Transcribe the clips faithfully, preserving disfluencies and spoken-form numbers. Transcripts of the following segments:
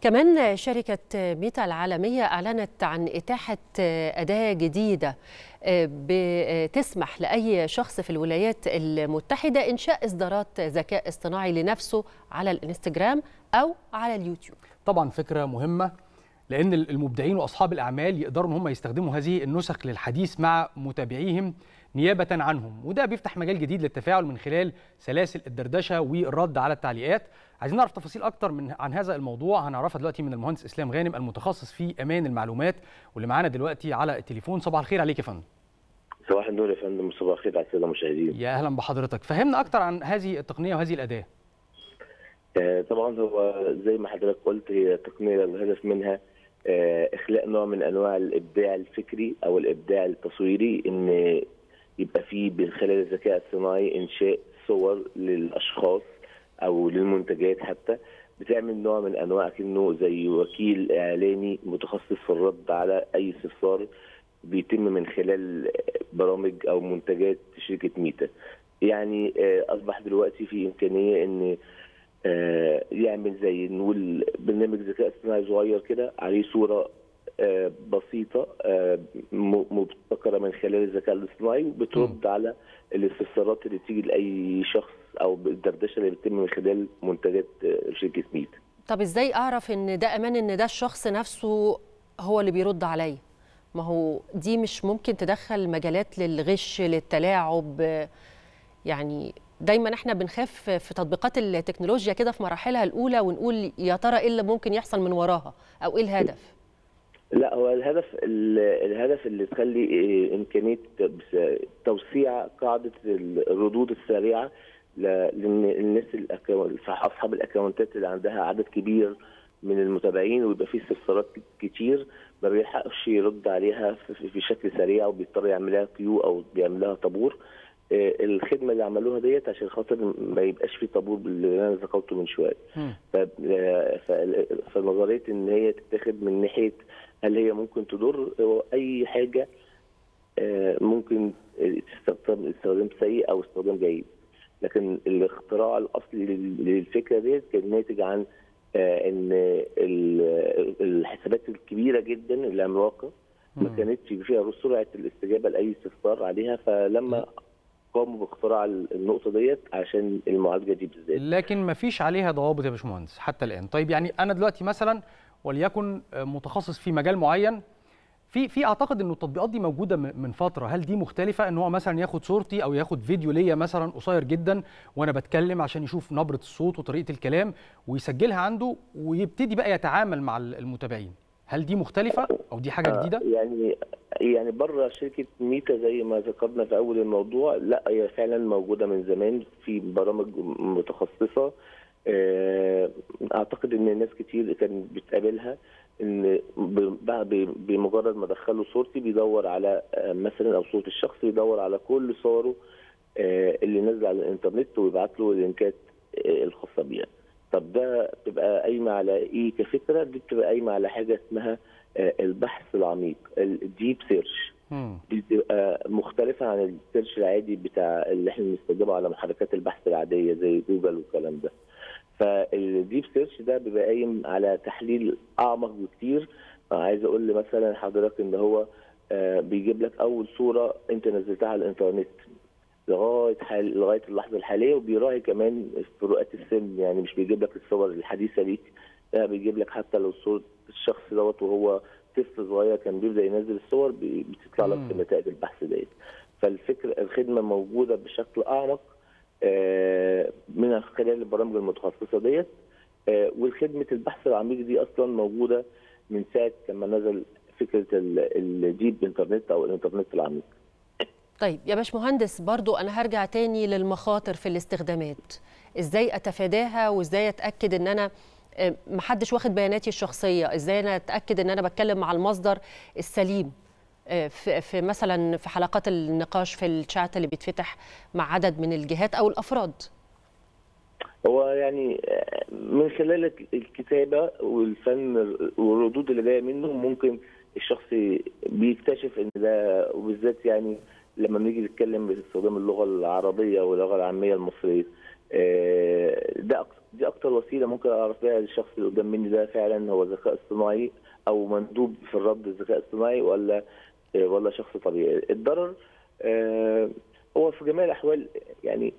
كمان شركة ميتا العالمية أعلنت عن إتاحة أداة جديدة بتسمح لأي شخص في الولايات المتحدة إنشاء إصدارات ذكاء اصطناعي لنفسه على الإنستجرام أو على اليوتيوب. طبعا فكرة مهمة، لأن المبدعين وأصحاب الأعمال يقدروا إن هم يستخدموا هذه النسخ للحديث مع متابعيهم نيابة عنهم، وده بيفتح مجال جديد للتفاعل من خلال سلاسل الدردشة والرد على التعليقات. عايزين نعرف تفاصيل أكتر من عن هذا الموضوع، هنعرفها دلوقتي من المهندس إسلام غانم المتخصص في أمان المعلومات واللي معانا دلوقتي على التليفون. صباح الخير عليك يا فندم. صباح النور يا فندم، صباح الخير على السادة المشاهدين. يا أهلا بحضرتك، فهمنا أكتر عن هذه التقنية وهذه الأداة. طبعا هو زي ما حضرتك قلت هي تقنية الهدف منها إخلاء نوع من أنواع الإبداع الفكري أو الإبداع التصويري، إن يبقى فيه من خلال الذكاء الصناعي إنشاء صور للأشخاص أو للمنتجات، حتى بتعمل نوع من أنواع كأنه زي وكيل إعلاني متخصص في الرد على أي استفسار بيتم من خلال برامج أو منتجات شركة ميتا. يعني أصبح دلوقتي في إمكانية إن يعمل زي نقول برنامج ذكاء اصطناعي صغير كده عليه صورة بسيطة مبتكرة من خلال الذكاء الاصطناعي، وبترد على الاستفسارات اللي بتيجي لأي شخص أو الدردشة اللي بتتم من خلال منتجات شركة ميتا. طب إزاي أعرف إن ده أمان، إن ده الشخص نفسه هو اللي بيرد عليا؟ ما هو دي مش ممكن تدخل مجالات للغش، للتلاعب؟ يعني دايما احنا بنخاف في تطبيقات التكنولوجيا كده في مراحلها الأولى ونقول يا ترى إيه اللي ممكن يحصل من وراها أو إيه الهدف؟ لا، هو الهدف الهدف اللي تخلي إمكانية توسيع قاعدة الردود السريعة للناس أصحاب الأكونتات اللي عندها عدد كبير من المتابعين ويبقى فيه استفسارات كتير ما بيلحقش يرد عليها في شكل سريع وبيضطر يعملها كيو أو بيعملها طابور. الخدمه اللي عملوها ديت عشان خاطر ما يبقاش في طابور اللي انا ذكرته من شويه. فنظريه ان هي تتاخد من ناحيه هل هي ممكن تضر، اي حاجه ممكن تستخدم استخدام سيء او استخدام جيد، لكن الاختراع الاصلي للفكره ديت كان ناتج عن ان الحسابات الكبيره جدا العملاقه ما كانتش فيها سرعه الاستجابه لاي استفسار عليها، فلما قاموا باختراع النقطة ديت عشان المعالجة دي بالذات. لكن مفيش عليها ضوابط يا باشمهندس حتى الآن. طيب يعني أنا دلوقتي مثلا وليكن متخصص في مجال معين، في في أعتقد إنه التطبيقات دي موجودة من فترة، هل دي مختلفة إن هو مثلا ياخد صورتي أو ياخد فيديو ليا مثلا قصير جدا وأنا بتكلم عشان يشوف نبرة الصوت وطريقة الكلام ويسجلها عنده ويبتدي بقى يتعامل مع المتابعين؟ هل دي مختلفة أو دي حاجة جديدة؟ آه يعني يعني بره شركة ميتا زي ما ذكرنا في أول الموضوع، لا هي فعلا موجودة من زمان في برامج متخصصة. آه أعتقد إن ناس كتير كانت بتقابلها إن بمجرد ما دخلوا صورتي بيدور على مثلا أو صوت الشخص بيدور على كل صوره آه اللي نازلة على الإنترنت ويبعت له اللينكات آه الخاصة بيها. طب ده بتبقى قايمه على ايه كفكره؟ دي بتبقى قايمه على حاجه اسمها البحث العميق، الديب سيرش. دي بتبقى مختلفه عن السيرش العادي بتاع اللي احنا بنستخدمه على محركات البحث العاديه زي جوجل والكلام ده. فالديب سيرش ده بيبقى قايم على تحليل اعمق بكتير. عايز اقول مثلا حضرتك ان هو بيجيب لك اول صوره انت نزلتها على الانترنت لغايه حال... لغايه اللحظه الحاليه، وبيراعي كمان فروقات السن، يعني مش بيجيب لك الصور الحديثه ليك، لا بيجيب لك حتى لو صوره الشخص دوت وهو طفل صغير كان بيبدا ينزل الصور بتطلع لك في نتائج البحث ديت. فالفكره الخدمه موجوده بشكل اعمق من خلال البرامج المتخصصه ديت، والخدمه البحث العميق دي اصلا موجوده من ساعه لما نزل فكره الديب انترنت او الانترنت العميق. طيب يا باشمهندس، برضو أنا هرجع تاني للمخاطر في الاستخدامات، إزاي أتفاداها وإزاي أتأكد إن أنا محدش واخد بياناتي الشخصية، إزاي أنا أتأكد إن أنا بتكلم مع المصدر السليم في مثلا في حلقات النقاش في الشات اللي بيتفتح مع عدد من الجهات أو الأفراد؟ هو يعني من خلال الكتابة والفن والردود اللي جاية منه ممكن الشخص بيكتشف إن ده، وبالذات يعني لما بنيجي نتكلم باستخدام اللغه العربيه واللغه العاميه المصريه، ده دي اكتر وسيله ممكن اعرف بيها الشخص اللي قدام مني ده فعلا هو ذكاء اصطناعي او مندوب في الرد الذكاء الاصطناعي ولا ولا شخص طبيعي. الضرر هو في جميع الاحوال يعني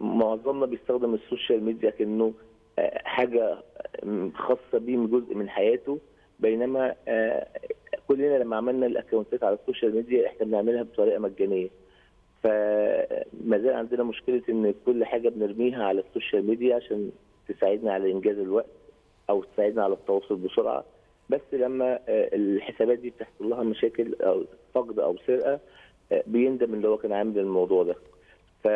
معظمنا بيستخدم السوشيال ميديا كانه حاجه خاصه بيه من جزء من حياته، بينما كلنا لما عملنا الاكونتات على السوشيال ميديا احنا بنعملها بطريقه مجانيه، فما زال عندنا مشكله ان كل حاجه بنرميها على السوشيال ميديا عشان تساعدنا على انجاز الوقت او تساعدنا على التواصل بسرعه، بس لما الحسابات دي بتحصل لها مشاكل او فقد او سرقه بيندم ان هو كان عامل الموضوع ده. ف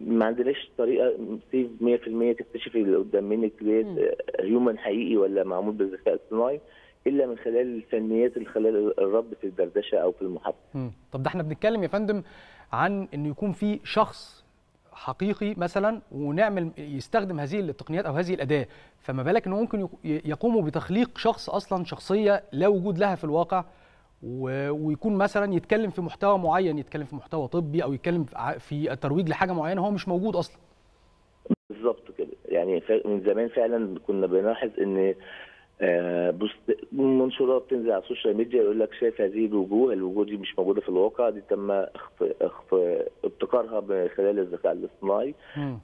ما عندناش طريقه سيف مية في المية تكتشفي اللي قدام منك ديت هيومن حقيقي ولا معمول بالذكاء الاصطناعي الا من خلال الفنيات اللي خلال الرد في الدردشه او في المحادثه. طب ده احنا بنتكلم يا فندم عن انه يكون في شخص حقيقي مثلا ونعمل يستخدم هذه التقنيات او هذه الاداه، فما بالك انه ممكن يقوموا بتخليق شخص اصلا شخصيه لا وجود لها في الواقع، ويكون مثلا يتكلم في محتوى معين، يتكلم في محتوى طبي او يتكلم في الترويج لحاجه معينه هو مش موجود اصلا. بالظبط كده، يعني من زمان فعلا كنا بنلاحظ ان منشورات بتنزل على السوشيال ميديا يقول لك شايف هذه الوجوه، الوجوه دي مش موجوده في الواقع، دي تم ابتكارها من خلال الذكاء الاصطناعي،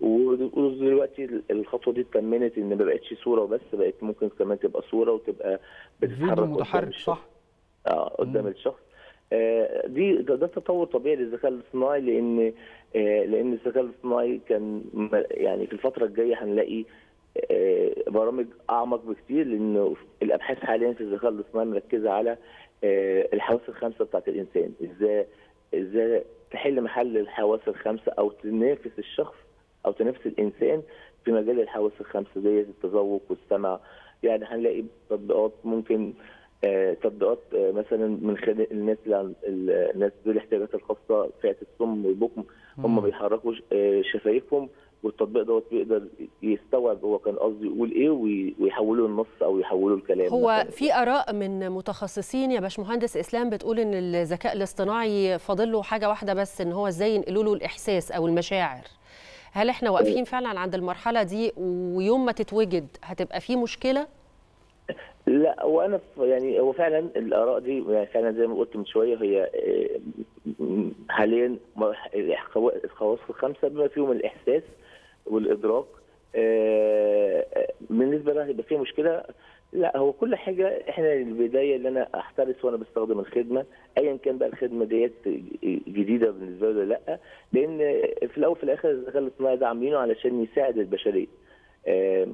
ودلوقتي الخطوه دي اتمنت ان ما بقتش صوره وبس، بقت ممكن كمان تبقى صوره وتبقى بتتحرك متحرك صح؟ اه قدام الشخص. آه دي ده تطور طبيعي للذكاء الاصطناعي، لان آه لان الذكاء الاصطناعي كان يعني في الفتره الجايه هنلاقي آه برامج اعمق بكتير، لان الابحاث حاليا في الذكاء الاصطناعي مركزه على آه الحواس الخمسه بتاعت الانسان، ازاي ازاي تحل محل الحواس الخمسه او تنافس الشخص او تنافس الانسان في مجال الحواس الخمسه ديت التذوق والسمع. يعني هنلاقي تطبيقات ممكن تطبيقات مثلا من خلال الناس الناس ذوي الاحتياجات الخاصه فئه الصم والبكم، هم بيحركوا شفايفهم والتطبيق دوت بيقدر يستوعب هو كان قصده يقول ايه ويحوله النص او يحوله الكلام. هو مثلاً في اراء من متخصصين يا باشمهندس اسلام بتقول ان الذكاء الاصطناعي فاضل له حاجه واحده بس، ان هو ازاي ينقلوا له الاحساس او المشاعر. هل احنا واقفين فعلا عند المرحله دي؟ ويوم ما تتوجد هتبقى في مشكله؟ لا، وانا يعني هو فعلا الاراء دي يعني فعلا زي ما قلت من شويه هي حاليا الخواص الخمسه بما فيهم الاحساس والادراك بالنسبه لها هيبقى فيها مشكله. لا، هو كل حاجه احنا البدايه اللي انا احترس وانا بستخدم الخدمه ايا كان بقى الخدمه ديت جديده بالنسبه لي لا، لان في الاول في الاخر الذكاء الاصطناعي ده عاملينه علشان يساعد البشريه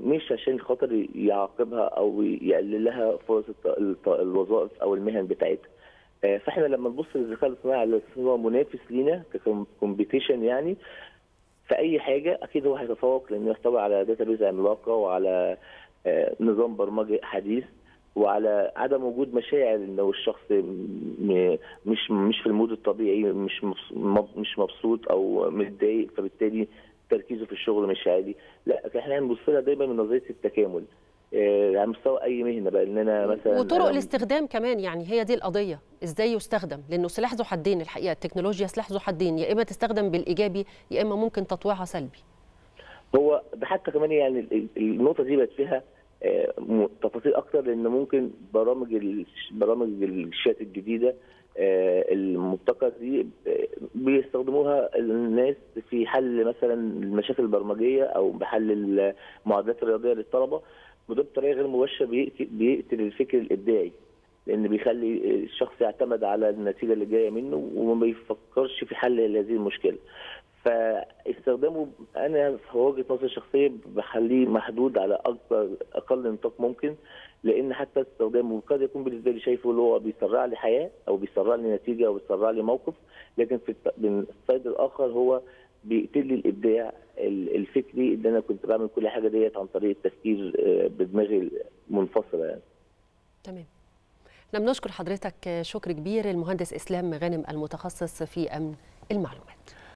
مش عشان خاطر يعاقبها او يقلل لها فرص الوظائف او المهن بتاعتها. فاحنا لما نبص للذكاء الاصطناعي على اساس ان هو منافس لينا ككومبيتيشن يعني في اي حاجه، اكيد هو هيتفوق لانه يحتوي على داتابيز عملاقه وعلى نظام برمجي حديث وعلى عدم وجود مشاعر، انه الشخص مش مش في المود الطبيعي، مش مش مبسوط او متضايق، فبالتالي تركيزه في الشغل مش عالي. لا، احنا هنبص لها دايما من نظريه التكامل على يعني مستوى اي مهنه بقى، ان انا مثلا وطرق الاستخدام كمان، يعني هي دي القضيه، ازاي يستخدم، لانه سلاح ذو حدين الحقيقه، التكنولوجيا سلاح ذو حدين، يا اما تستخدم بالايجابي يا اما ممكن تطويعها سلبي. هو ده حتى كمان يعني النقطه دي بقت فيها تفاصيل اكتر، لان ممكن برامج برامج الشات الجديده المبتكرة دي بيستخدموها الناس في حل مثلا المشاكل البرمجيه او بحل المعادلات الرياضيه للطلبه، وده بطريقه غير مباشره بيقتل الفكر الابداعي، لان بيخلي الشخص يعتمد على النتيجه اللي جايه منه وما بيفكرش في حل هذه المشكله. فاستخدامه انا في وجهه نظري الشخصيه بخليه محدود على اكبر اقل نطاق ممكن، لان حتى استخدامه قد يكون بالنسبه لي شايفه اللي هو بيسرع لي حياه او بيسرع لي نتيجه او بيسرع لي موقف، لكن في الصيد الاخر هو بيقتل لي الابداع الفكري اللي انا كنت بعمل كل حاجه ديت عن طريق التفكير بدماغي منفصله يعني. تمام. احنا بنشكر حضرتك شكر كبير المهندس اسلام غانم المتخصص في امن المعلومات.